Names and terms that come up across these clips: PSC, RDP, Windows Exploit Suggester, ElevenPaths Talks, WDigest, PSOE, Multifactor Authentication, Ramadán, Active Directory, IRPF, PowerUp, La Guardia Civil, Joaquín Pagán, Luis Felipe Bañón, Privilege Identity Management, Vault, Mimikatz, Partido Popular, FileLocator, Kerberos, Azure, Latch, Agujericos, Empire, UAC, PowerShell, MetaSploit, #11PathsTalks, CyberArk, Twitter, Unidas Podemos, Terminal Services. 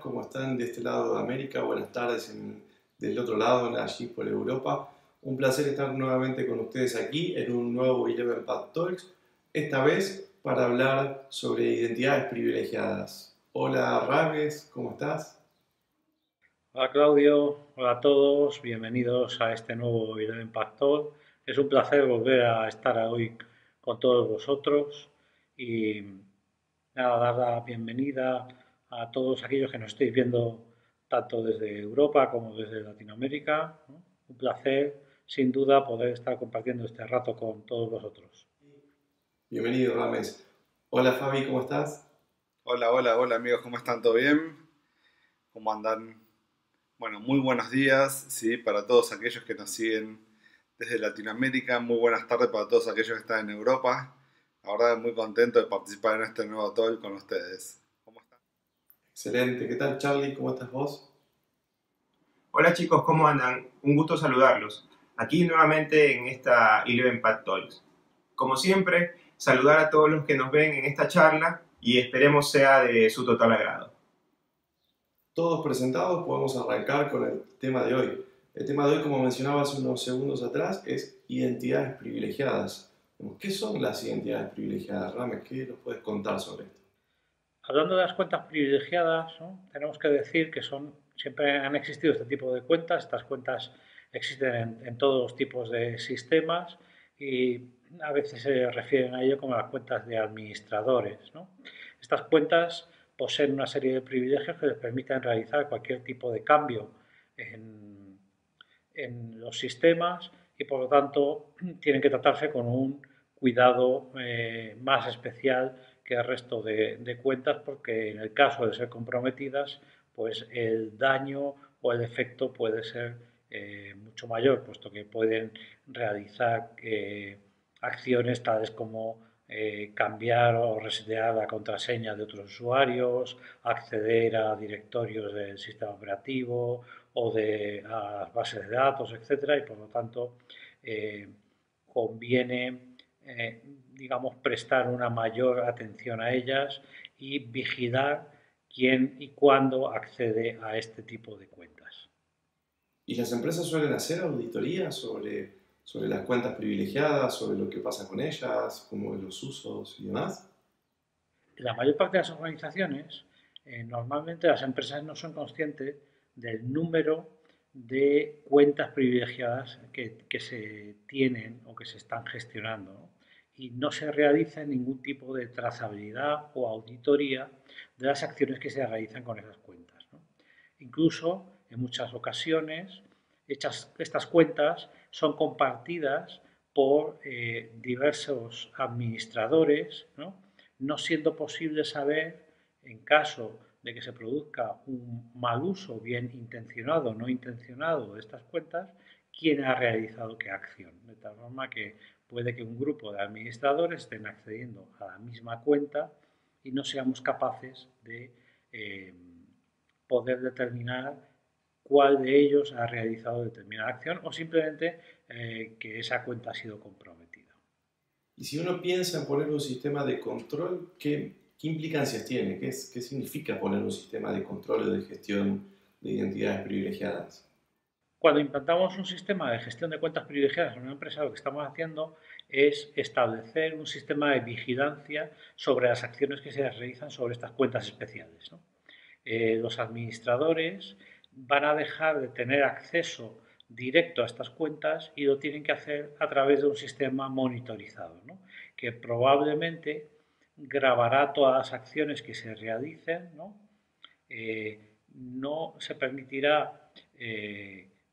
¿Cómo están de este lado de América? Buenas tardes del otro lado, allí por Europa. Un placer estar nuevamente con ustedes aquí en un nuevo ElevenPaths Talks, esta vez para hablar sobre identidades privilegiadas. Hola Rames, ¿cómo estás? Hola Claudio, hola a todos, bienvenidos a este nuevo ElevenPaths Talks. Es un placer volver a estar hoy con todos vosotros y nada, dar la bienvenida a todos aquellos que nos estéis viendo tanto desde Europa como desde Latinoamérica. Un placer, sin duda, poder estar compartiendo este rato con todos vosotros. Bienvenido, Rames. Hola, Fabi, ¿cómo estás? Hola, amigos, ¿cómo están? ¿Todo bien? ¿Cómo andan? Bueno, muy buenos días, sí, para todos aquellos que nos siguen desde Latinoamérica. Muy buenas tardes para todos aquellos que están en Europa. La verdad, muy contento de participar en este nuevo talk con ustedes. Excelente. ¿Qué tal, Charlie? ¿Cómo estás vos? Hola, chicos. ¿Cómo andan? Un gusto saludarlos. Aquí nuevamente en esta ElevenPaths Talks. Como siempre, saludar a todos los que nos ven en esta charla y esperemos sea de su total agrado. Todos presentados, podemos arrancar con el tema de hoy. El tema de hoy, como mencionaba hace unos segundos atrás, es identidades privilegiadas. ¿Qué son las identidades privilegiadas, Rames? ¿Qué nos puedes contar sobre esto? Hablando de las cuentas privilegiadas, ¿no? Tenemos que decir que siempre han existido este tipo de cuentas. Estas cuentas existen en todos los tipos de sistemas y a veces se refieren a ello como las cuentas de administradores, ¿no? Estas cuentas poseen una serie de privilegios que les permiten realizar cualquier tipo de cambio en los sistemas y por lo tanto tienen que tratarse con un cuidado más especial que el resto de cuentas, porque en el caso de ser comprometidas, pues el daño o el efecto puede ser mucho mayor, puesto que pueden realizar acciones tales como cambiar o resetear la contraseña de otros usuarios, acceder a directorios del sistema operativo o a las bases de datos, etcétera, y por lo tanto conviene digamos, prestar una mayor atención a ellas y vigilar quién y cuándo accede a este tipo de cuentas. ¿Y las empresas suelen hacer auditorías sobre las cuentas privilegiadas, sobre lo que pasa con ellas, como los usos y demás? La mayor parte de las organizaciones, normalmente las empresas no son conscientes del número de cuentas privilegiadas que se tienen o que se están gestionando, ¿no? Y no se realiza ningún tipo de trazabilidad o auditoría de las acciones que se realizan con esas cuentas, ¿no? Incluso, en muchas ocasiones, estas cuentas son compartidas por diversos administradores, ¿no? No siendo posible saber, en caso de que se produzca un mal uso, bien intencionado o no intencionado, de estas cuentas, quién ha realizado qué acción. De tal forma que puede que un grupo de administradores estén accediendo a la misma cuenta y no seamos capaces de poder determinar cuál de ellos ha realizado determinada acción o simplemente que esa cuenta ha sido comprometida. Y si uno piensa en poner un sistema de control, ¿Qué implicancias tiene? ¿Qué significa poner un sistema de control o de gestión de identidades privilegiadas? Cuando implantamos un sistema de gestión de cuentas privilegiadas en una empresa, lo que estamos haciendo es establecer un sistema de vigilancia sobre las acciones que se realizan sobre estas cuentas especiales, ¿no? Los administradores van a dejar de tener acceso directo a estas cuentas y lo tienen que hacer a través de un sistema monitorizado, ¿no? Que probablemente grabará todas las acciones que se realicen, ¿no? No se permitirá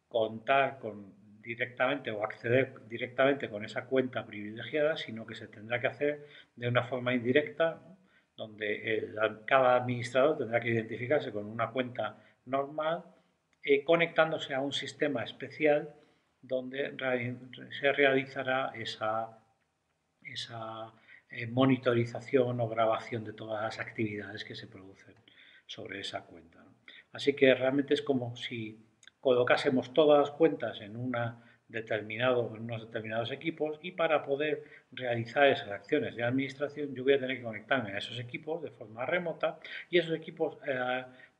contar con directamente o acceder directamente con esa cuenta privilegiada, sino que se tendrá que hacer de una forma indirecta, ¿no? Donde cada administrador tendrá que identificarse con una cuenta normal, conectándose a un sistema especial donde se realizará esa monitorización o grabación de todas las actividades que se producen sobre esa cuenta, ¿no? Así que realmente es como si colocásemos todas las cuentas en unos determinados equipos, y para poder realizar esas acciones de administración yo voy a tener que conectarme a esos equipos de forma remota, y esos equipos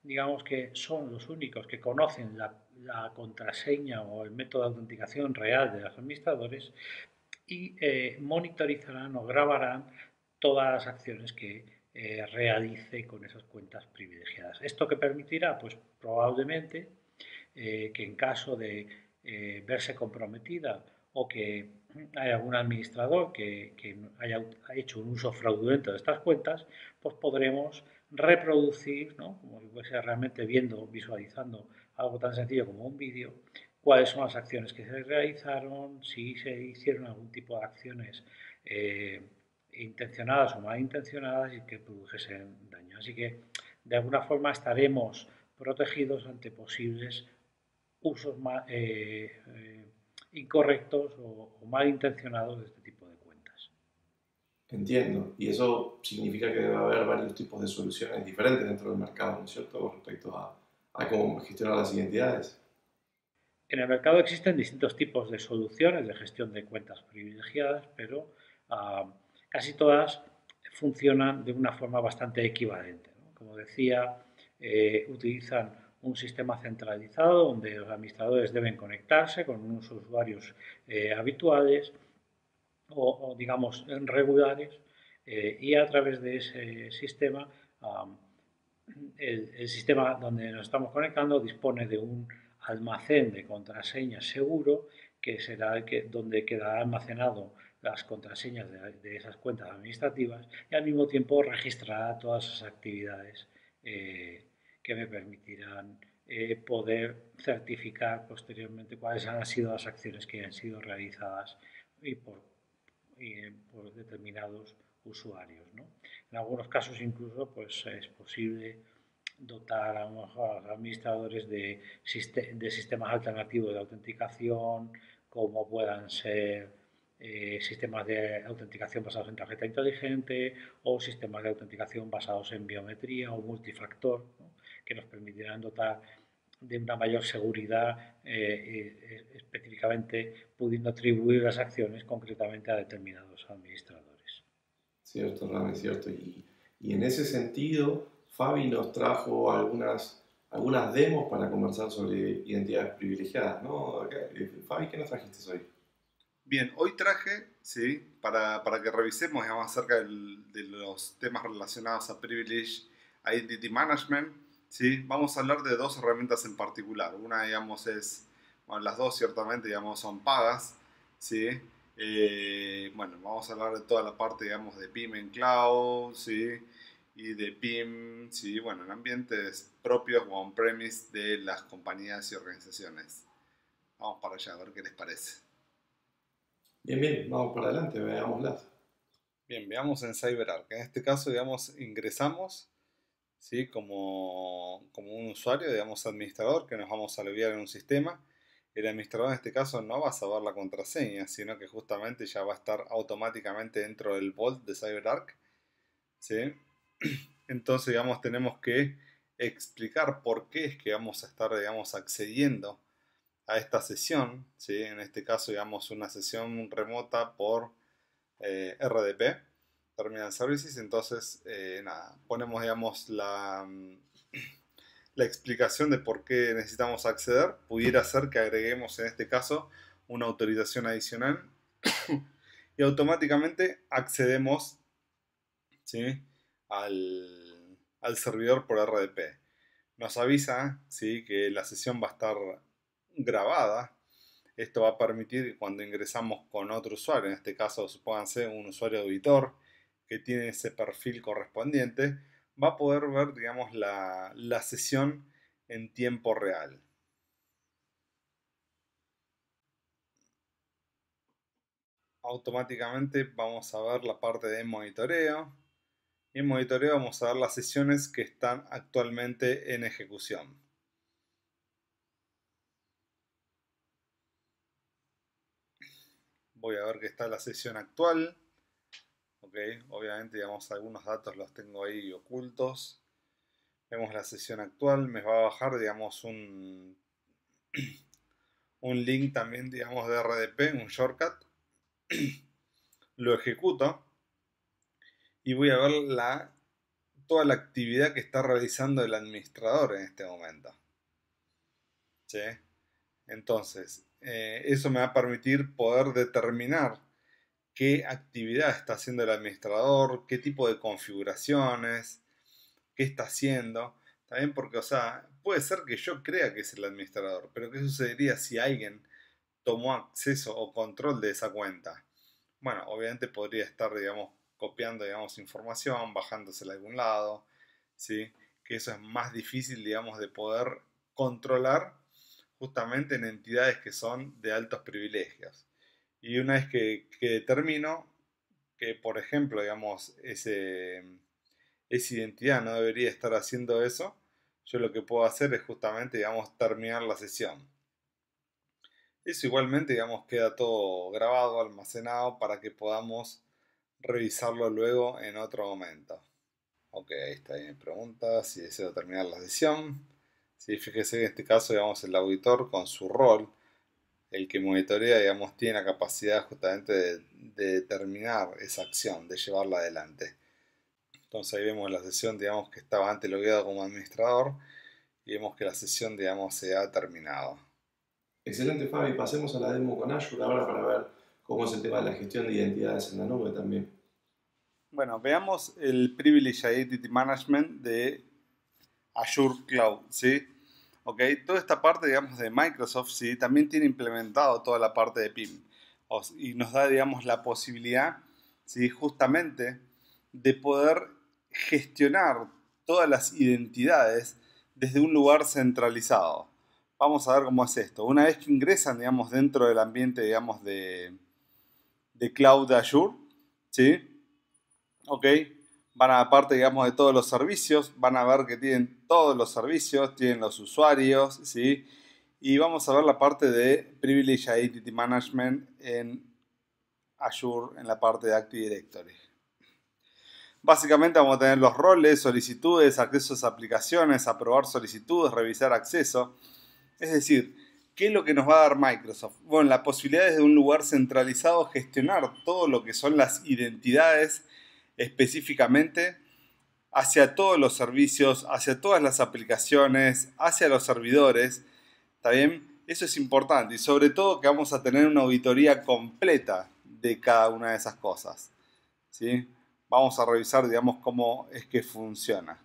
digamos que son los únicos que conocen la contraseña o el método de autenticación real de los administradores y monitorizarán o grabarán todas las acciones que realice con esas cuentas privilegiadas. ¿Esto qué permitirá? Pues probablemente que en caso de verse comprometida o que hay algún administrador que haya hecho un uso fraudulento de estas cuentas, pues podremos reproducir, ¿no? Como si fuese realmente visualizando algo tan sencillo como un vídeo, cuáles son las acciones que se realizaron, si se hicieron algún tipo de acciones intencionadas o malintencionadas y que produjesen daño. Así que de alguna forma estaremos protegidos ante posibles usos incorrectos o malintencionados de este tipo de cuentas. Entiendo. Y eso significa que debe haber varios tipos de soluciones diferentes dentro del mercado, ¿no es cierto?, respecto a cómo gestionar las identidades. En el mercado existen distintos tipos de soluciones de gestión de cuentas privilegiadas, pero casi todas funcionan de una forma bastante equivalente, ¿no? Como decía, utilizan un sistema centralizado donde los administradores deben conectarse con unos usuarios habituales o digamos regulares, y a través de ese sistema el sistema donde nos estamos conectando dispone de un almacén de contraseñas seguro que será donde quedará almacenado las contraseñas de esas cuentas administrativas, y al mismo tiempo registrará todas esas actividades que me permitirán poder certificar posteriormente cuáles han sido las acciones que han sido realizadas por determinados usuarios, ¿no? En algunos casos incluso pues, es posible dotar a los administradores de sistemas alternativos de autenticación, como puedan ser sistemas de autenticación basados en tarjeta inteligente o sistemas de autenticación basados en biometría o multifactor, ¿no? Que nos permitirán dotar de una mayor seguridad, específicamente pudiendo atribuir las acciones concretamente a determinados administradores. Cierto, Rami, cierto. Y en ese sentido, Fabi nos trajo algunas demos para conversar sobre identidades privilegiadas, ¿no? Fabi, ¿qué nos trajiste hoy? Bien, hoy traje, ¿sí? para que revisemos digamos, acerca de los temas relacionados a Privilege Identity Management. ¿Sí? Vamos a hablar de dos herramientas en particular. Una, digamos, es... Bueno, las dos, ciertamente, digamos, son pagas, ¿sí? Bueno, vamos a hablar de toda la parte, digamos, de PIM en cloud, ¿sí? Y de PIM, ¿sí? Bueno, en ambientes propios o on-premise de las compañías y organizaciones. Vamos para allá, a ver qué les parece. Bien, bien, vamos para adelante, veámoslas. Bien, veamos en CyberArk. En este caso, digamos, ingresamos... ¿sí? Como un usuario, digamos administrador, que nos vamos a loguear en un sistema. El administrador en este caso no va a saber la contraseña, sino que justamente ya va a estar automáticamente dentro del Vault de CyberArk, ¿sí? Entonces, digamos, tenemos que explicar por qué es que vamos a estar, digamos, accediendo a esta sesión, ¿sí? En este caso, digamos, una sesión remota por RDP. Terminal Services. Entonces, nada, ponemos, digamos, la explicación de por qué necesitamos acceder. Pudiera ser que agreguemos, en este caso, una autorización adicional y automáticamente accedemos, ¿sí? al servidor por RDP. Nos avisa, ¿sí? que la sesión va a estar grabada. Esto va a permitir que cuando ingresamos con otro usuario, en este caso, supónganse, un usuario auditor, que tiene ese perfil correspondiente, va a poder ver, digamos, la sesión en tiempo real. Automáticamente vamos a ver la parte de monitoreo. Y en monitoreo vamos a ver las sesiones que están actualmente en ejecución. Voy a ver que está la sesión actual. Ok, obviamente, digamos, algunos datos los tengo ahí ocultos. Vemos la sesión actual. Me va a bajar, digamos, un link también, digamos, de RDP, un shortcut. Lo ejecuto y voy a ver toda la actividad que está realizando el administrador en este momento. ¿Sí? Entonces, eso me va a permitir poder determinar qué actividad está haciendo el administrador, qué tipo de configuraciones, qué está haciendo. También porque, o sea, puede ser que yo crea que es el administrador, pero ¿qué sucedería si alguien tomó acceso o control de esa cuenta? Bueno, obviamente podría estar, digamos, copiando, digamos, información, bajándosela a algún lado, ¿sí? Que eso es más difícil, digamos, de poder controlar justamente en entidades que son de altos privilegios. Y una vez que determino que, por ejemplo, digamos, esa identidad no debería estar haciendo eso, yo lo que puedo hacer es justamente, digamos, terminar la sesión. Eso igualmente, digamos, queda todo grabado, almacenado, para que podamos revisarlo luego en otro momento. Ok, ahí está, ahí me pregunta si deseo terminar la sesión. Sí, fíjese que en este caso, digamos, el auditor con su rol, el que monitorea, digamos, tiene la capacidad justamente de determinar esa acción, de llevarla adelante. Entonces ahí vemos la sesión, digamos, que estaba antes logueado como administrador, y vemos que la sesión, digamos, se ha terminado. Excelente, Fabi. Pasemos a la demo con Azure ahora para ver cómo es el tema de la gestión de identidades en la nube también. Bueno, veamos el Privilege Identity Management de Azure Cloud, ¿sí? Ok, toda esta parte, digamos, de Microsoft, ¿sí? También tiene implementado toda la parte de PIM. Y nos da, digamos, la posibilidad, ¿sí? Justamente de poder gestionar todas las identidades desde un lugar centralizado. Vamos a ver cómo es esto. Una vez que ingresan, digamos, dentro del ambiente, digamos, de Cloud de Azure, ¿sí? Ok, van a la parte, digamos, de todos los servicios, van a ver que tienen todos los servicios, tienen los usuarios, ¿sí? Y vamos a ver la parte de Privilege Identity Management en Azure, en la parte de Active Directory. Básicamente vamos a tener los roles, solicitudes, accesos a aplicaciones, aprobar solicitudes, revisar acceso. Es decir, ¿qué es lo que nos va a dar Microsoft? Bueno, la posibilidad es de un lugar centralizado gestionar todo lo que son las identidades específicamente hacia todos los servicios, hacia todas las aplicaciones, hacia los servidores. ¿Está bien? Eso es importante y sobre todo que vamos a tener una auditoría completa de cada una de esas cosas, ¿sí? Vamos a revisar, digamos, cómo es que funciona.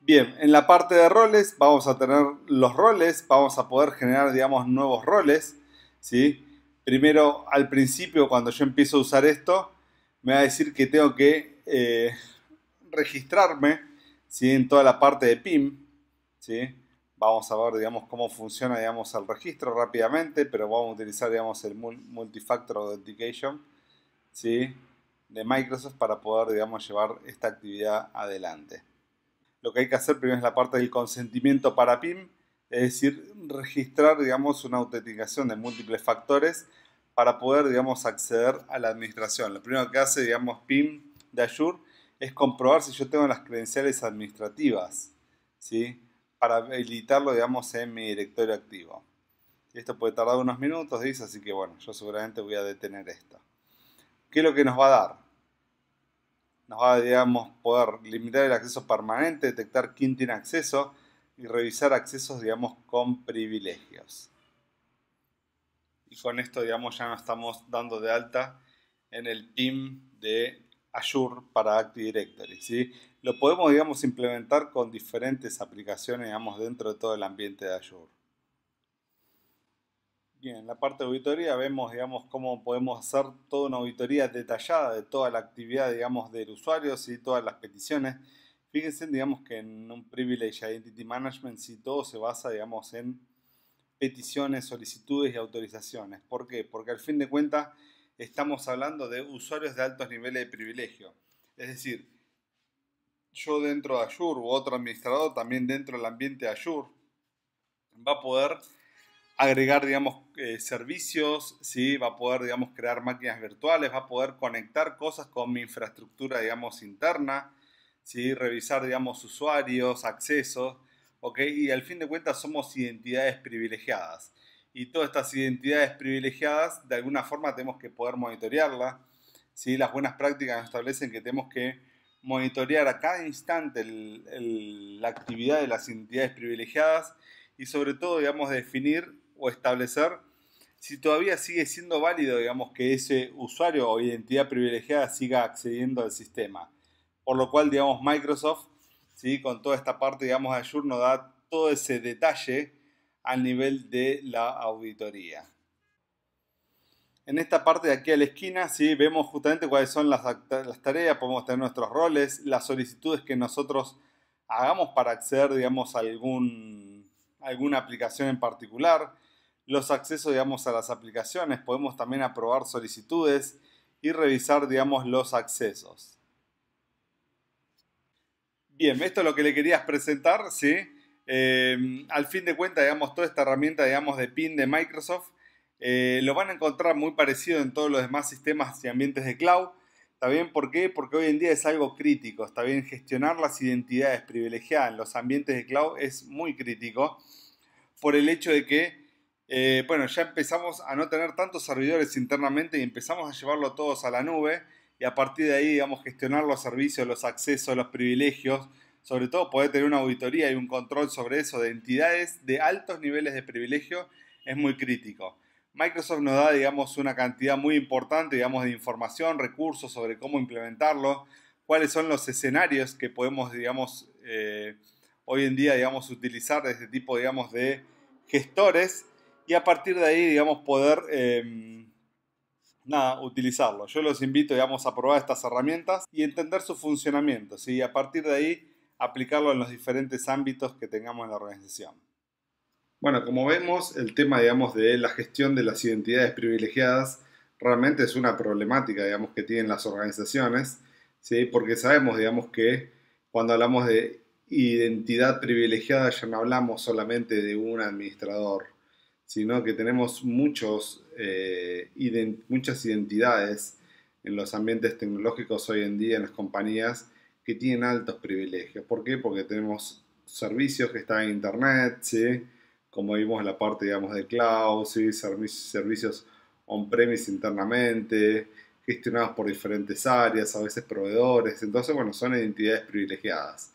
Bien, en la parte de roles vamos a tener los roles, vamos a poder generar, digamos, nuevos roles, ¿sí? Primero, al principio, cuando yo empiezo a usar esto, me va a decir que tengo que registrarme, ¿sí? En toda la parte de PIM, ¿sí? Vamos a ver, digamos, cómo funciona, digamos, el registro rápidamente, pero vamos a utilizar, digamos, el Multifactor Authentication, ¿sí? De Microsoft para poder, digamos, llevar esta actividad adelante. Lo que hay que hacer primero es la parte del consentimiento para PIM, es decir, registrar, digamos, una autenticación de múltiples factores para poder, digamos, acceder a la administración. Lo primero que hace, digamos, PIM de Azure es comprobar si yo tengo las credenciales administrativas, ¿sí? Para habilitarlo, digamos, en mi directorio activo. Esto puede tardar unos minutos, dice, así que bueno, yo seguramente voy a detener esto. ¿Qué es lo que nos va a dar? Nos va a, digamos, poder limitar el acceso permanente, detectar quién tiene acceso y revisar accesos, digamos, con privilegios. Y con esto, digamos, ya nos estamos dando de alta en el PIM de Azure para Active Directory, ¿sí? Lo podemos, digamos, implementar con diferentes aplicaciones, digamos, dentro de todo el ambiente de Azure. en la parte de auditoría vemos, digamos, cómo podemos hacer toda una auditoría detallada de toda la actividad, digamos, del usuario, ¿sí? Todas las peticiones. Fíjense, digamos, que en un Privilege Identity Management, sí, todo se basa, digamos, en peticiones, solicitudes y autorizaciones. ¿Por qué? Porque al fin de cuentas estamos hablando de usuarios de altos niveles de privilegio. Es decir, yo dentro de Azure u otro administrador, también dentro del ambiente de Azure, va a poder agregar, digamos, servicios, ¿sí? Va a poder, digamos, crear máquinas virtuales, va a poder conectar cosas con mi infraestructura, digamos, interna, ¿sí? Revisar, digamos, usuarios, accesos, ¿ok? Y al fin de cuentas somos identidades privilegiadas. Y todas estas identidades privilegiadas, de alguna forma, tenemos que poder monitorearlas, ¿sí? Las buenas prácticas nos establecen que tenemos que monitorear a cada instante la actividad de las identidades privilegiadas y sobre todo, digamos, definir o establecer si todavía sigue siendo válido, digamos, que ese usuario o identidad privilegiada siga accediendo al sistema. Por lo cual, digamos, Microsoft, ¿sí? Con toda esta parte, digamos, de Azure nos da todo ese detalle al nivel de la auditoría. En esta parte de aquí a la esquina, ¿sí? Vemos justamente cuáles son las tareas, podemos tener nuestros roles, las solicitudes que nosotros hagamos para acceder, digamos, a alguna aplicación en particular, los accesos, digamos, a las aplicaciones, podemos también aprobar solicitudes y revisar, digamos, los accesos. Bien, esto es lo que le querías presentar, ¿sí? Al fin de cuentas, digamos, toda esta herramienta, digamos, de PIN de Microsoft, lo van a encontrar muy parecido en todos los demás sistemas y ambientes de cloud. ¿Está bien? ¿Por qué? Porque hoy en día es algo crítico. Está bien, gestionar las identidades privilegiadas en los ambientes de cloud es muy crítico por el hecho de que, bueno, ya empezamos a no tener tantos servidores internamente y empezamos a llevarlo todos a la nube y a partir de ahí, digamos, gestionar los servicios, los accesos, los privilegios, sobre todo poder tener una auditoría y un control sobre eso de entidades de altos niveles de privilegio es muy crítico. Microsoft nos da, digamos, una cantidad muy importante, digamos, de información, recursos sobre cómo implementarlo, cuáles son los escenarios que podemos, digamos, hoy en día, digamos, utilizar de este tipo, digamos, de gestores y a partir de ahí, digamos, poder, utilizarlo. Yo los invito, digamos, a probar estas herramientas y entender su funcionamiento, ¿sí? Y a partir de ahí, aplicarlo en los diferentes ámbitos que tengamos en la organización. Bueno, como vemos, el tema, digamos, de la gestión de las identidades privilegiadas realmente es una problemática, digamos, que tienen las organizaciones, ¿sí? Porque sabemos, digamos, que cuando hablamos de identidad privilegiada ya no hablamos solamente de un administrador, sino que tenemos muchas identidades en los ambientes tecnológicos hoy en día en las compañías que tienen altos privilegios. ¿Por qué? Porque tenemos servicios que están en internet, ¿sí? Como vimos en la parte, digamos, de cloud, ¿sí? Servicios on-premise internamente, gestionados por diferentes áreas, a veces proveedores. Entonces, bueno, son identidades privilegiadas.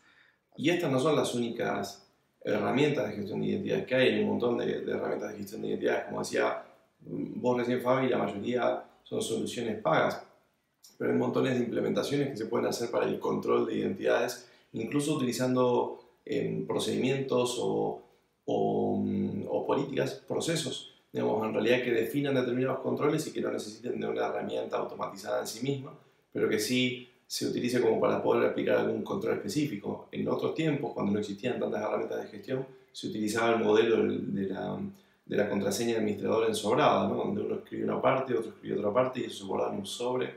Y estas no son las únicas herramientas de gestión de identidades que hay. Hay un montón de herramientas de gestión de identidades. Como decía vos recién, Fabi, la mayoría son soluciones pagas. Pero hay montones de implementaciones que se pueden hacer para el control de identidades, incluso utilizando procedimientos o políticas, procesos, digamos, en realidad que definan determinados controles y que no necesiten de una herramienta automatizada en sí misma, pero que sí se utilice como para poder aplicar algún control específico. En otros tiempos, cuando no existían tantas herramientas de gestión, se utilizaba el modelo de la contraseña de administrador ensobrada, ¿no? Donde uno escribía una parte, otro escribía otra parte y eso se guardaba en un sobre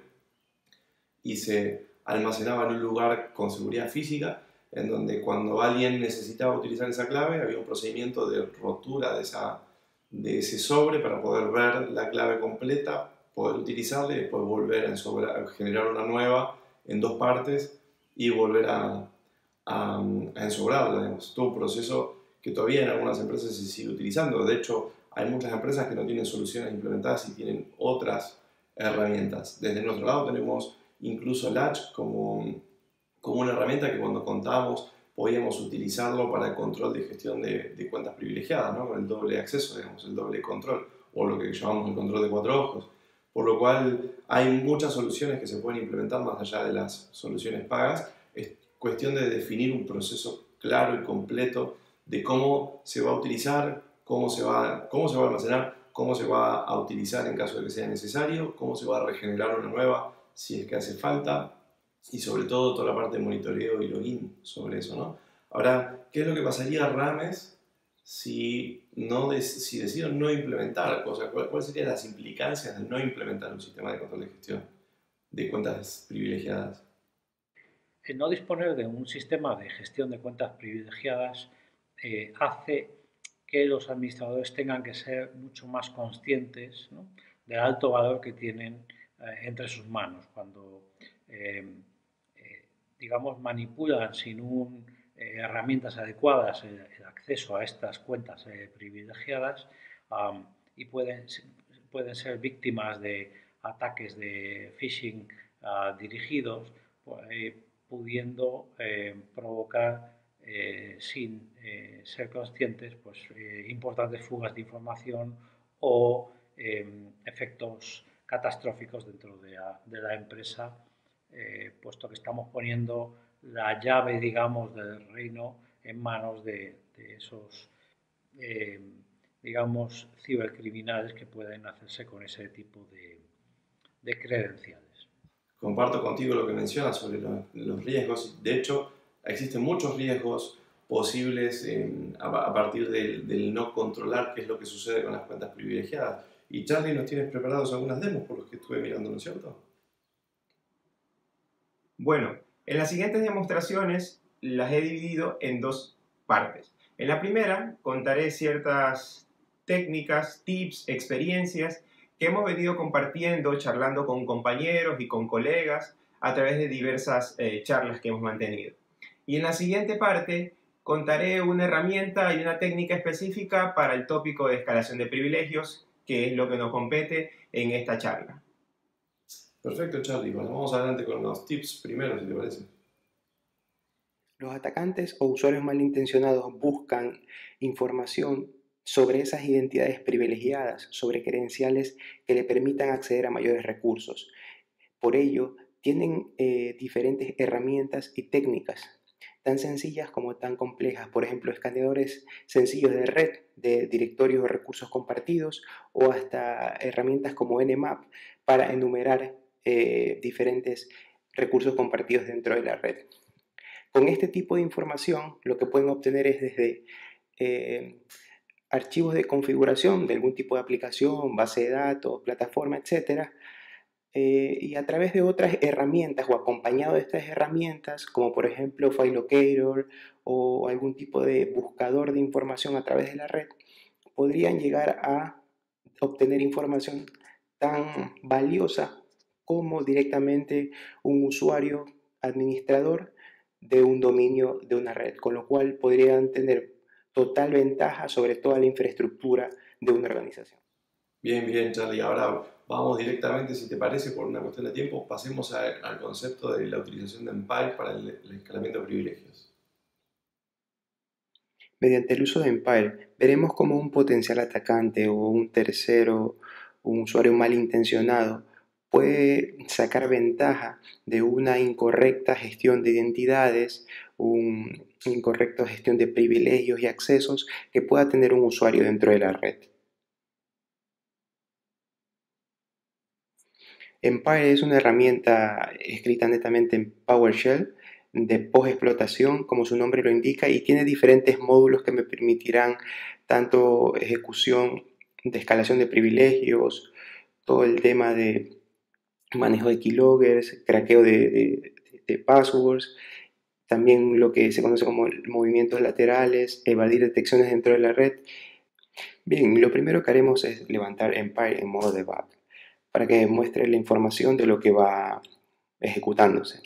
y se almacenaba en un lugar con seguridad física, en donde cuando alguien necesitaba utilizar esa clave había un procedimiento de rotura de ese sobre para poder ver la clave completa, poder utilizarla y después volver a generar una nueva en dos partes y volver a ensobrarla, digamos. Todo un proceso que todavía en algunas empresas se sigue utilizando. De hecho, hay muchas empresas que no tienen soluciones implementadas y tienen otras herramientas. Desde nuestro lado tenemos incluso Latch como una herramienta que cuando contábamos podíamos utilizarlo para el control de gestión de cuentas privilegiadas, ¿no? Con el doble acceso, digamos, el doble control, o lo que llamamos el control de cuatro ojos. Por lo cual hay muchas soluciones que se pueden implementar más allá de las soluciones pagas. Es cuestión de definir un proceso claro y completo de cómo se va a utilizar, cómo se va a almacenar, cómo se va a utilizar en caso de que sea necesario, cómo se va a regenerar una nueva si es que hace falta, y sobre todo toda la parte de monitoreo y login sobre eso, ¿no? Ahora, ¿qué es lo que pasaría a Rames si decido no implementar cosas? ¿Cuáles serían las implicancias de no implementar un sistema de control de gestión de cuentas privilegiadas? El no disponer de un sistema de gestión de cuentas privilegiadas hace que los administradores tengan que ser mucho más conscientes, ¿no?, del alto valor que tienen entre sus manos cuando, digamos, manipulan sin herramientas adecuadas el acceso a estas cuentas privilegiadas, y pueden ser víctimas de ataques de phishing dirigidos, pudiendo provocar, sin ser conscientes, pues, importantes fugas de información o efectos catastróficos dentro de la empresa, puesto que estamos poniendo la llave, digamos, del reino en manos de esos, digamos, cibercriminales que pueden hacerse con ese tipo de credenciales. Comparto contigo lo que mencionas sobre los riesgos. De hecho, existen muchos riesgos posibles a partir del no controlar qué es lo que sucede con las cuentas privilegiadas. Y Charlie, nos tienes preparados algunas demos por los que estuve mirando, ¿no es cierto? Bueno, en las siguientes demostraciones las he dividido en dos partes. En la primera contaré ciertas técnicas, tips, experiencias que hemos venido compartiendo, charlando con compañeros y con colegas a través de diversas charlas que hemos mantenido. Y en la siguiente parte contaré una herramienta y una técnica específica para el tópico de escalación de privilegios, que es lo que nos compete en esta charla. Perfecto, Charlie. Bueno, vamos adelante con los tips primero, si te parece. Los atacantes o usuarios malintencionados buscan información sobre esas identidades privilegiadas, sobre credenciales que le permitan acceder a mayores recursos. Por ello, tienen diferentes herramientas y técnicas, tan sencillas como tan complejas. Por ejemplo, escaneadores sencillos de red, de directorios o recursos compartidos, o hasta herramientas como Nmap para enumerar diferentes recursos compartidos dentro de la red. Con este tipo de información, lo que pueden obtener es desde archivos de configuración de algún tipo de aplicación, base de datos, plataforma, etc. Y a través de otras herramientas o acompañado de estas herramientas, como por ejemplo FileLocator o algún tipo de buscador de información a través de la red, podrían llegar a obtener información tan valiosa como directamente un usuario administrador de un dominio de una red, con lo cual podrían tener total ventaja sobre toda la infraestructura de una organización. Bien, bien, Charlie. Ahora vamos directamente, si te parece, por una cuestión de tiempo, pasemos al concepto de la utilización de Empire para el escalamiento de privilegios. Mediante el uso de Empire, veremos cómo un potencial atacante o un tercero, un usuario malintencionado, puede sacar ventaja de una incorrecta gestión de identidades, una incorrecta gestión de privilegios y accesos que pueda tener un usuario dentro de la red. Empire es una herramienta escrita netamente en PowerShell de post-explotación, como su nombre lo indica, y tiene diferentes módulos que me permitirán tanto ejecución de escalación de privilegios, todo el tema de manejo de keyloggers, craqueo de passwords, también lo que se conoce como movimientos laterales, evadir detecciones dentro de la red. Bien, lo primero que haremos es levantar Empire en modo debug para que muestre la información de lo que va ejecutándose.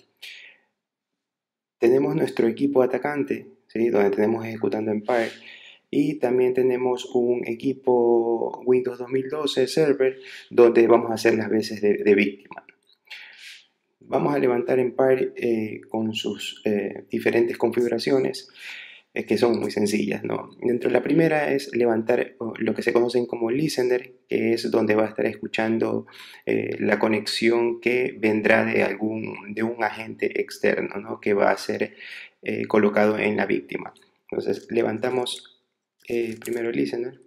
Tenemos nuestro equipo atacante, ¿sí?, donde tenemos ejecutando Empire, y también tenemos un equipo Windows 2012 server donde vamos a hacer las veces de víctima. Vamos a levantar Empire con sus diferentes configuraciones que son muy sencillas, ¿no? Dentro de la primera es levantar lo que se conocen como listener, que es donde va a estar escuchando la conexión que vendrá de un agente externo, ¿no?, que va a ser colocado en la víctima. Entonces levantamos primero listener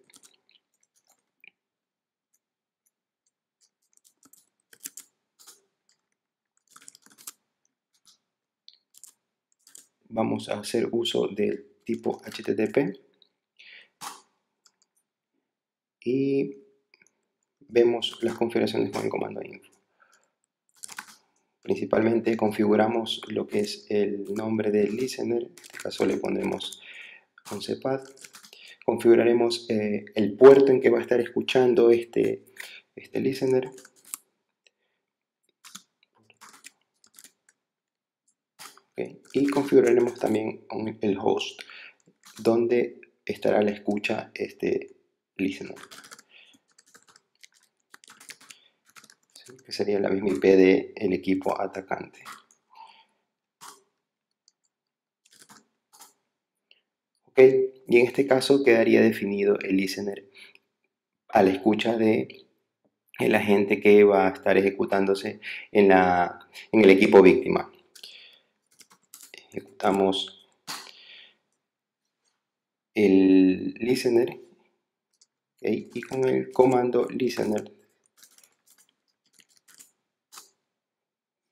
vamos a hacer uso del tipo HTTP y vemos las configuraciones con el comando info. Principalmente configuramos lo que es el nombre del listener, en este caso le pondremos 11pad. Configuraremos el puerto en que va a estar escuchando este listener. Okay. Y configuraremos también el host, donde estará la escucha este listener. ¿Sí? Que sería la misma IP del equipo atacante. Ok, y en este caso quedaría definido el listener a la escucha de el agente que va a estar ejecutándose en el equipo víctima. Ejecutamos el listener, okay, y con el comando listener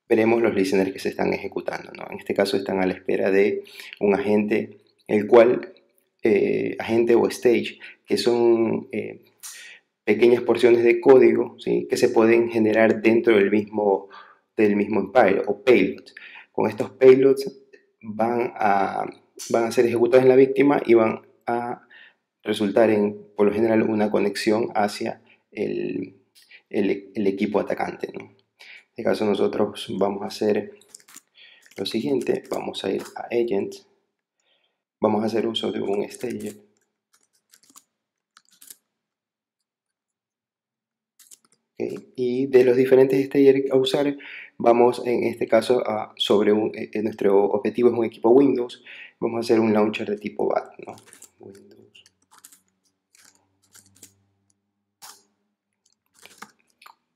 veremos los listeners que se están ejecutando, ¿no? En este caso están a la espera de un agente, el cual, agente o stage, que son pequeñas porciones de código, ¿sí?, que se pueden generar dentro del mismo Empire o payload. Con estos payloads van a ser ejecutados en la víctima y van a resultar en, por lo general, una conexión hacia el equipo atacante, ¿no? En este caso nosotros vamos a hacer lo siguiente, vamos a ir a Agent, vamos a hacer uso de un Stager. Okay. Y de los diferentes stagers a usar, vamos en este caso a nuestro objetivo es un equipo Windows, vamos a hacer un launcher de tipo BAT, ¿no? Windows.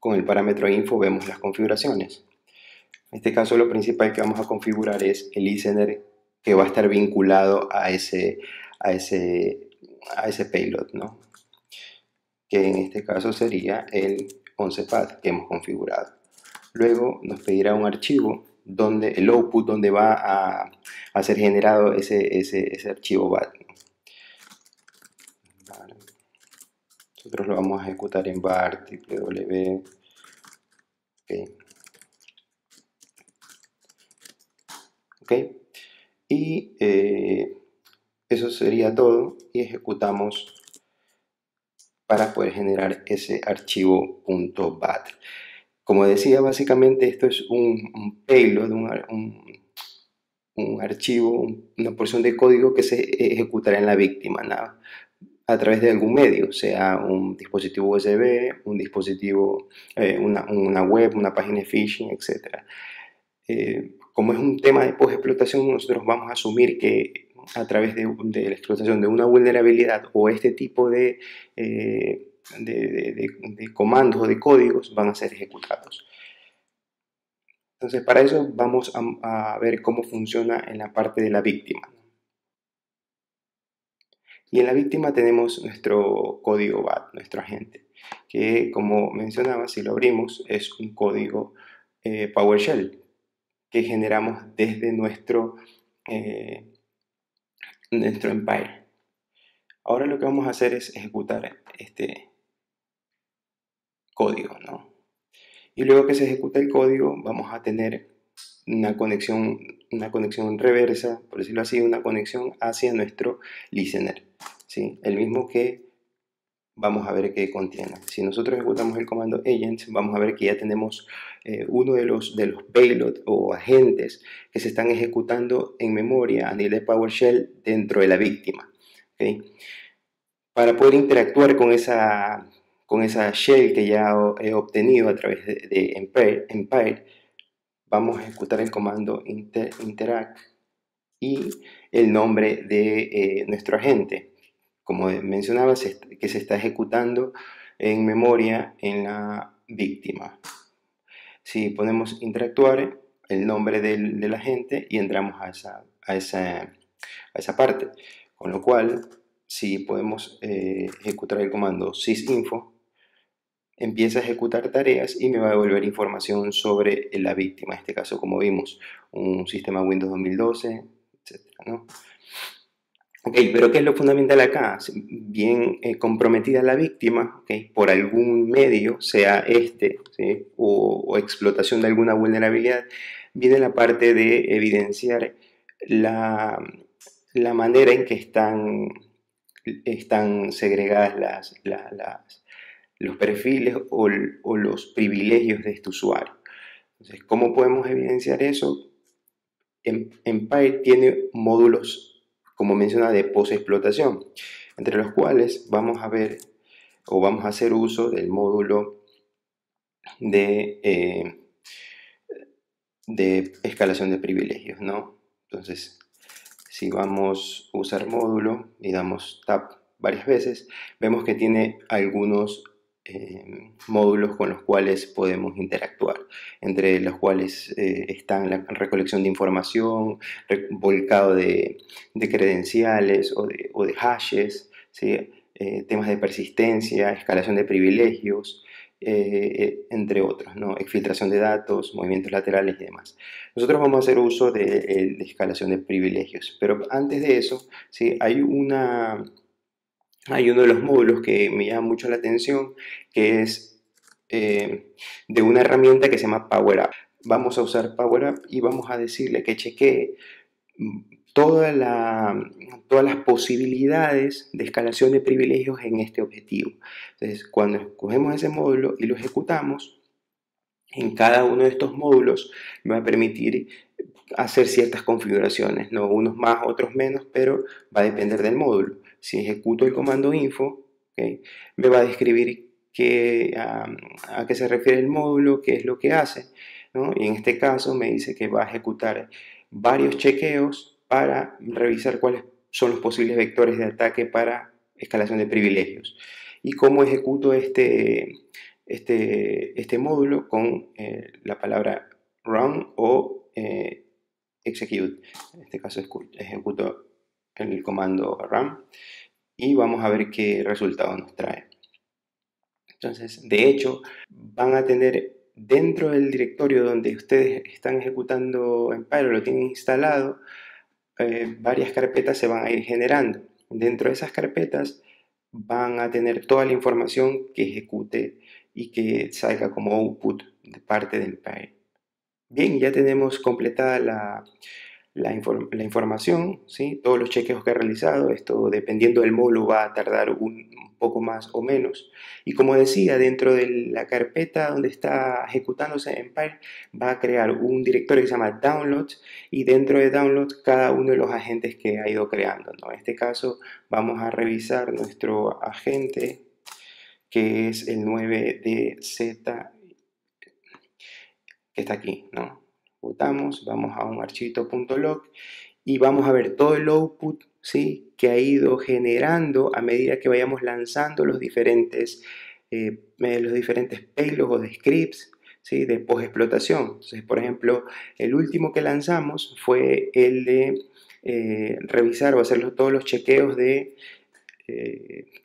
Con el parámetro info vemos las configuraciones. En este caso lo principal que vamos a configurar es el listener que va a estar vinculado a ese payload, ¿no? Que en este caso sería el 11pad que hemos configurado. Luego nos pedirá un archivo donde el output, donde va a ser generado ese archivo BAT. Nosotros lo vamos a ejecutar en bar www. Okay. Okay. Y eso sería todo, y ejecutamos para poder generar ese archivo .bat. Como decía, básicamente esto es un payload, un archivo, una porción de código que se ejecutará en la víctima, ¿no?, a través de algún medio, sea un dispositivo USB, un dispositivo, una web, una página de phishing, etc. Como es un tema de post-explotación, nosotros vamos a asumir que a través de la explotación de una vulnerabilidad o este tipo de comandos o de códigos van a ser ejecutados. Entonces, para eso vamos a ver cómo funciona en la parte de la víctima. Y en la víctima tenemos nuestro código BAT, nuestro agente, que, como mencionaba, si lo abrimos, es un código PowerShell, que generamos desde nuestro Empire. Ahora lo que vamos a hacer es ejecutar este código, ¿no? Y luego que se ejecuta el código vamos a tener una conexión reversa, por decirlo así, una conexión hacia nuestro listener, ¿sí? El mismo que vamos a ver qué contiene. Si nosotros ejecutamos el comando agent, vamos a ver que ya tenemos uno de los payloads o agentes que se están ejecutando en memoria a nivel de PowerShell dentro de la víctima, ¿okay? Para poder interactuar con esa shell que ya he obtenido a través de Empire, vamos a ejecutar el comando interact y el nombre de nuestro agente. Como mencionaba, que se está ejecutando en memoria en la víctima. Si ponemos interactuar, el nombre del agente, y entramos a esa parte. Con lo cual, si podemos ejecutar el comando sysinfo, empieza a ejecutar tareas y me va a devolver información sobre la víctima. En este caso, como vimos, un sistema Windows 2012, etcétera, ¿no? Ok, pero ¿qué es lo fundamental acá? Bien comprometida la víctima, okay, por algún medio, sea este, ¿sí? o explotación de alguna vulnerabilidad, viene la parte de evidenciar la manera en que están segregadas los perfiles o los privilegios de este usuario. Entonces, ¿cómo podemos evidenciar eso? Empire tiene módulos, como menciona, de post-explotación, entre los cuales vamos a ver o vamos a hacer uso del módulo de escalación de privilegios, ¿no? Entonces, si vamos a usar módulo y damos tab varias veces, vemos que tiene algunos módulos con los cuales podemos interactuar, entre los cuales están la recolección de información, volcado de credenciales o de hashes, ¿sí? Temas de persistencia, escalación de privilegios, entre otros, ¿no? Exfiltración de datos, movimientos laterales y demás. Nosotros vamos a hacer uso de escalación de privilegios, pero antes de eso, ¿sí? Hay uno de los módulos que me llama mucho la atención, que es de una herramienta que se llama PowerUp. Vamos a usar PowerUp y vamos a decirle que chequee todas las posibilidades de escalación de privilegios en este objetivo. Entonces, cuando cogemos ese módulo y lo ejecutamos, en cada uno de estos módulos me va a permitir hacer ciertas configuraciones, ¿no? Unos más, otros menos, pero va a depender del módulo. Si ejecuto el comando info, ¿okay? Me va a describir a qué se refiere el módulo, qué es lo que hace, ¿no? Y en este caso me dice que va a ejecutar varios chequeos para revisar cuáles son los posibles vectores de ataque para escalación de privilegios. Y cómo ejecuto este módulo con la palabra run o execute. En este caso ejecuto el comando run y vamos a ver qué resultado nos trae. Entonces, de hecho, van a tener dentro del directorio donde ustedes están ejecutando Empire, lo tienen instalado, varias carpetas se van a ir generando. Dentro de esas carpetas van a tener toda la información que ejecute y que salga como output de parte del Empire. Bien, ya tenemos completada la información, ¿sí? Todos los chequeos que ha realizado. Esto, dependiendo del módulo, va a tardar un poco más o menos. Y como decía, dentro de la carpeta donde está ejecutándose Empire, va a crear un directorio que se llama Downloads, y dentro de Downloads cada uno de los agentes que ha ido creando, ¿no? En este caso vamos a revisar nuestro agente, que es el 9DZ, que está aquí, ¿no? Vamos a un archivito.log y vamos a ver todo el output, ¿sí? Que ha ido generando a medida que vayamos lanzando los diferentes payloads o de scripts, ¿sí? De post-explotación. Entonces, por ejemplo, el último que lanzamos fue el de revisar o hacer todos los chequeos de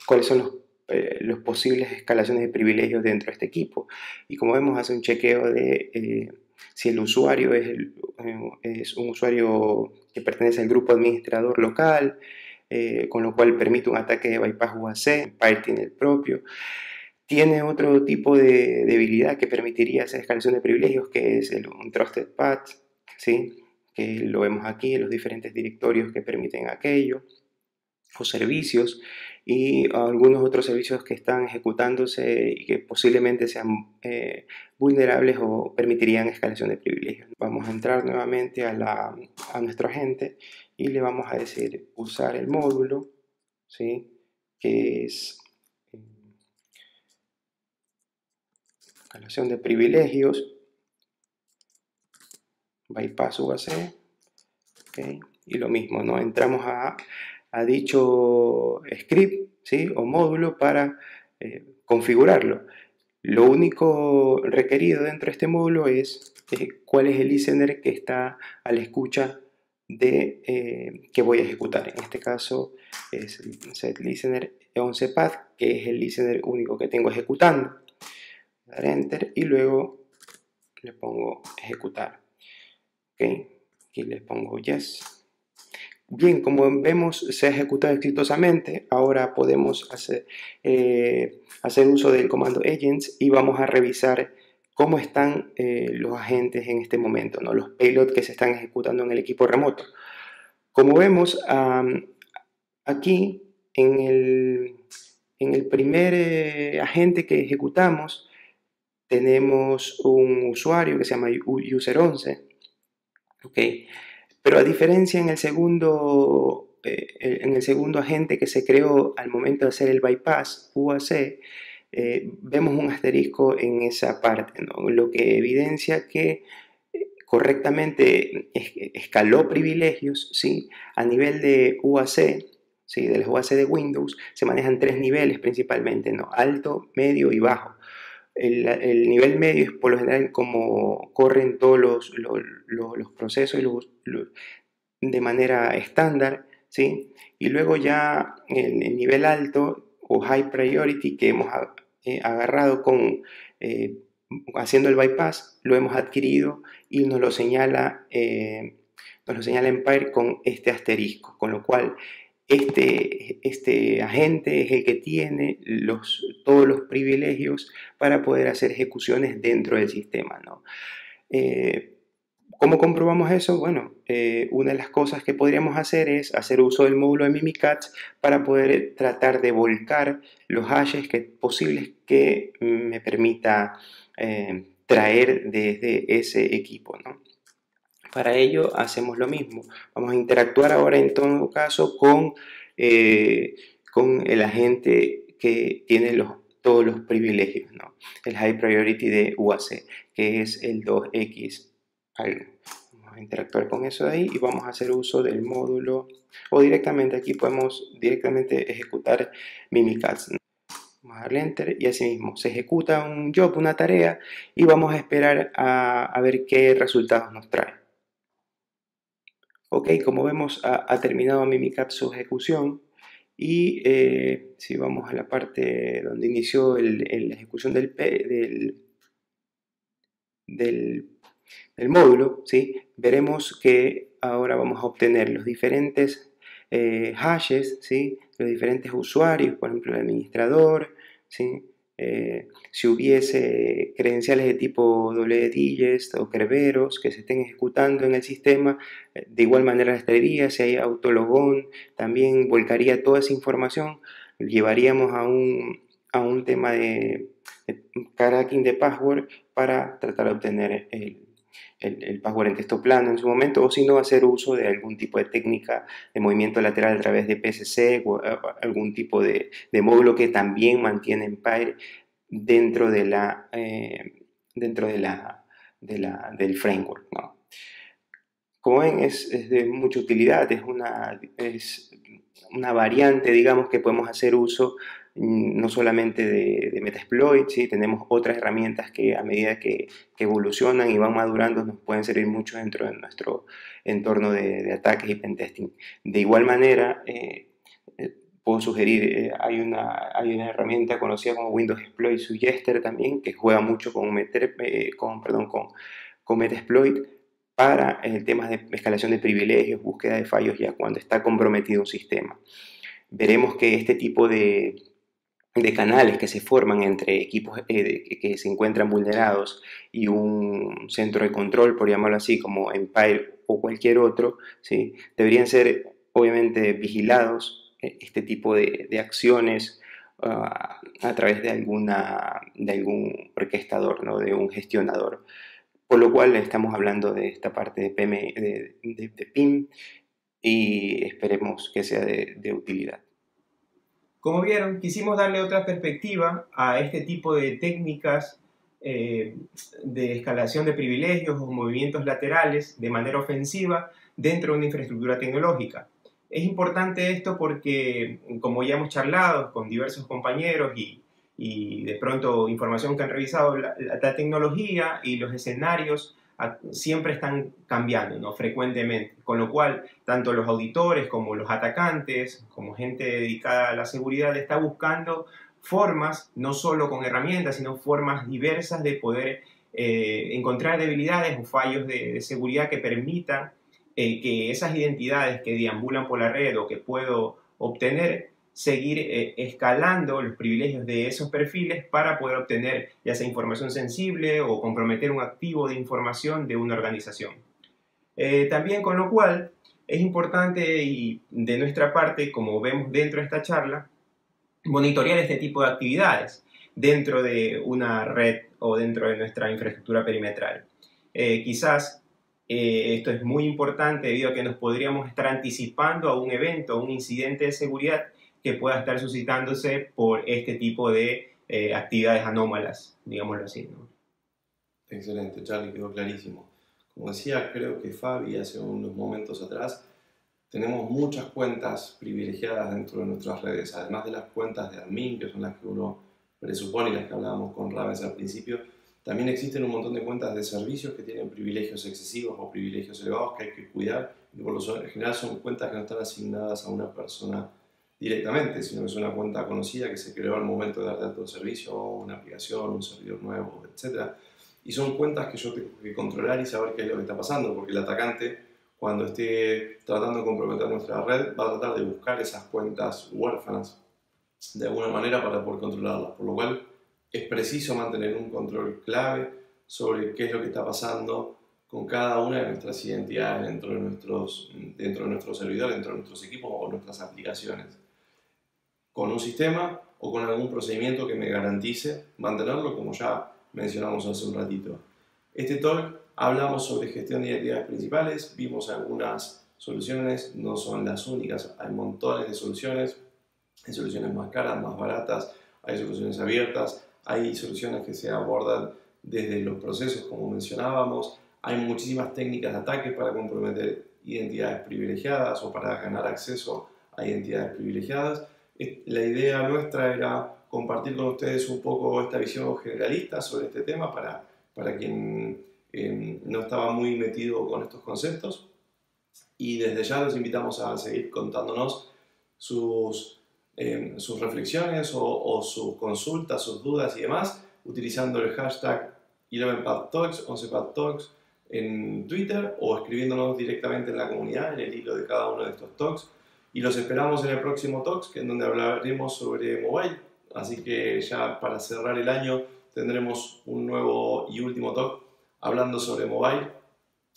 cuáles son los posibles escalaciones de privilegios dentro de este equipo. Y como vemos, hace un chequeo de si el usuario es un usuario que pertenece al grupo administrador local, con lo cual permite un ataque de bypass UAC, Empire tiene el propio. Tiene otro tipo de debilidad que permitiría hacer escalación de privilegios, que es un Trusted Path, ¿sí? Que lo vemos aquí en los diferentes directorios que permiten aquello, o servicios, y algunos otros servicios que están ejecutándose y que posiblemente sean vulnerables o permitirían escalación de privilegios. Vamos a entrar nuevamente a nuestro agente y le vamos a decir usar el módulo, ¿sí? Que es escalación de privilegios, bypass UAC, ¿okay? Y lo mismo, ¿no? Entramos a dicho script, ¿sí? O módulo para configurarlo. Lo único requerido dentro de este módulo es cuál es el listener que está a la escucha de que voy a ejecutar. En este caso es setListener 11path, que es el listener único que tengo ejecutando. Dar enter y luego le pongo ejecutar. ¿Okay? Aquí le pongo yes. Bien, como vemos, se ha ejecutado exitosamente. Ahora podemos hacer uso del comando agents y vamos a revisar cómo están los agentes en este momento, ¿no? Los payloads que se están ejecutando en el equipo remoto. Como vemos, aquí en el primer agente que ejecutamos tenemos un usuario que se llama user11, ¿okay? Pero a diferencia en el segundo agente que se creó al momento de hacer el bypass UAC, vemos un asterisco en esa parte, ¿no? Lo que evidencia que correctamente escaló privilegios, ¿sí? A nivel de UAC, ¿sí? De los UAC de Windows se manejan tres niveles principalmente, ¿no? Alto, medio y bajo. El nivel medio es por lo general como corren todos los procesos de manera estándar, ¿sí? Y luego ya el nivel alto o high priority que hemos agarrado haciendo el bypass, lo hemos adquirido y nos lo señala Empire con este asterisco, con lo cual este agente es el que tiene todos los privilegios para poder hacer ejecuciones dentro del sistema, ¿no? ¿Cómo comprobamos eso? Bueno, una de las cosas que podríamos hacer es hacer uso del módulo de Mimikatz para poder tratar de volcar los hashes posibles que me permita traer desde ese equipo, ¿no? Para ello hacemos lo mismo. Vamos a interactuar ahora en todo caso con el agente que tiene todos los privilegios, ¿no? El High Priority de UAC, que es el 2X. Vamos a interactuar con eso de ahí y vamos a hacer uso del módulo. O directamente aquí podemos ejecutar Mimikatz, ¿no? Vamos a darle Enter y así mismo se ejecuta un job, una tarea, y vamos a esperar a ver qué resultados nos trae. Ok, como vemos ha terminado Mimikatz su ejecución y si vamos a la parte donde inició la ejecución del módulo, ¿sí? Veremos que ahora vamos a obtener los diferentes hashes, ¿sí? Los diferentes usuarios, por ejemplo el administrador, ¿sí? Si hubiese credenciales de tipo WDigest o Kerberos que se estén ejecutando en el sistema, de igual manera las traería. Si hay autologón, también volcaría toda esa información. Llevaríamos a un tema de cracking de password para tratar de obtener el password en texto plano en su momento, o si no, hacer uso de algún tipo de técnica de movimiento lateral a través de PSC o algún tipo de módulo que también mantiene Empire dentro del framework, ¿no? Como ven, es de mucha utilidad, es una variante, digamos, que podemos hacer uso no solamente de MetaSploit, ¿sí? Tenemos otras herramientas que a medida que evolucionan y van madurando nos pueden servir mucho dentro de nuestro entorno de ataques y pentesting. De igual manera, puedo sugerir, hay una herramienta conocida como Windows Exploit Suggester también, que juega mucho con MetaSploit para temas de escalación de privilegios, búsqueda de fallos ya cuando está comprometido un sistema. Veremos que este tipo de canales que se forman entre equipos que se encuentran vulnerados y un centro de control, por llamarlo así, como Empire o cualquier otro, ¿sí? Deberían ser obviamente vigilados este tipo de acciones a través de algún orquestador, ¿no? De un gestionador. Por lo cual estamos hablando de esta parte de PIM y esperemos que sea de utilidad. Como vieron, quisimos darle otra perspectiva a este tipo de técnicas de escalación de privilegios o movimientos laterales de manera ofensiva dentro de una infraestructura tecnológica. Es importante esto porque, como ya hemos charlado con diversos compañeros y de pronto información que han revisado, la tecnología y los escenarios siempre están cambiando, ¿no? Frecuentemente, con lo cual tanto los auditores como los atacantes, como gente dedicada a la seguridad, está buscando formas, no solo con herramientas, sino formas diversas de poder encontrar debilidades o fallos de seguridad que permitan que esas identidades que deambulan por la red o que puedo obtener, seguir escalando los privilegios de esos perfiles para poder obtener ya sea información sensible o comprometer un activo de información de una organización. También con lo cual es importante y de nuestra parte, como vemos dentro de esta charla, monitorear este tipo de actividades dentro de una red o dentro de nuestra infraestructura perimetral. Quizás esto es muy importante debido a que nos podríamos estar anticipando a un evento, a un incidente de seguridad que pueda estar suscitándose por este tipo de actividades anómalas, digámoslo así, ¿no? Excelente, Charlie, quedó clarísimo. Como decía, creo que Fabi hace unos momentos atrás, tenemos muchas cuentas privilegiadas dentro de nuestras redes, además de las cuentas de admin, que son las que uno presupone y las que hablábamos con Raves al principio. También existen un montón de cuentas de servicios que tienen privilegios excesivos o privilegios elevados que hay que cuidar, y por lo general son cuentas que no están asignadas a una persona directamente, sino que es una cuenta conocida que se creó al momento de dar datos de servicio, una aplicación, un servidor nuevo, etc. Y son cuentas que yo tengo que controlar y saber qué es lo que está pasando, porque el atacante, cuando esté tratando de comprometer nuestra red, va a tratar de buscar esas cuentas huérfanas de alguna manera para poder controlarlas, por lo cual es preciso mantener un control clave sobre qué es lo que está pasando con cada una de nuestras identidades dentro de nuestro servidor, dentro de nuestros equipos o nuestras aplicaciones, con un sistema o con algún procedimiento que me garantice mantenerlo, como ya mencionamos hace un ratito. Este talk hablamos sobre gestión de identidades principales, vimos algunas soluciones, no son las únicas, hay montones de soluciones, hay soluciones más caras, más baratas, hay soluciones abiertas, hay soluciones que se abordan desde los procesos como mencionábamos, hay muchísimas técnicas de ataque para comprometer identidades privilegiadas o para ganar acceso a identidades privilegiadas. La idea nuestra era compartir con ustedes un poco esta visión generalista sobre este tema para quien no estaba muy metido con estos conceptos, y desde ya los invitamos a seguir contándonos sus reflexiones o sus consultas, sus dudas y demás, utilizando el hashtag ElevenPaths Talks, 11Paths Talks en Twitter, o escribiéndonos directamente en la comunidad, en el hilo de cada uno de estos talks. Y los esperamos en el próximo Talks, en donde hablaremos sobre mobile. Así que ya para cerrar el año tendremos un nuevo y último Talk hablando sobre mobile.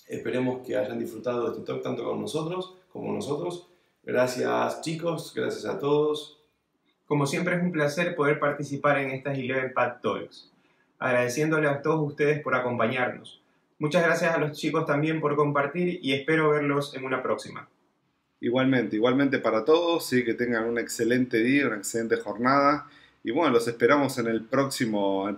Esperemos que hayan disfrutado de este Talk tanto con nosotros como nosotros. Gracias chicos, gracias a todos. Como siempre es un placer poder participar en estas ElevenPaths Talks. Agradeciéndole a todos ustedes por acompañarnos. Muchas gracias a los chicos también por compartir y espero verlos en una próxima. Igualmente para todos, sí, que tengan un excelente día, una excelente jornada, y bueno, los esperamos en el próximo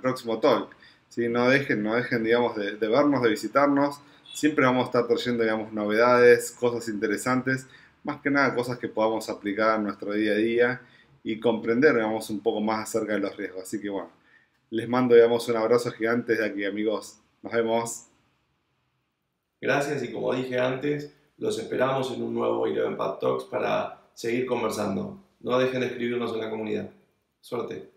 talk, ¿sí? No dejen digamos, de vernos, de visitarnos, siempre vamos a estar trayendo, digamos, novedades, cosas interesantes, más que nada cosas que podamos aplicar en nuestro día a día y comprender, digamos, un poco más acerca de los riesgos, así que bueno, les mando, digamos, un abrazo gigante desde aquí, amigos, nos vemos. Gracias, y como dije antes, los esperamos en un nuevo ElevenPaths Talks para seguir conversando. No dejen de escribirnos en la comunidad. Suerte.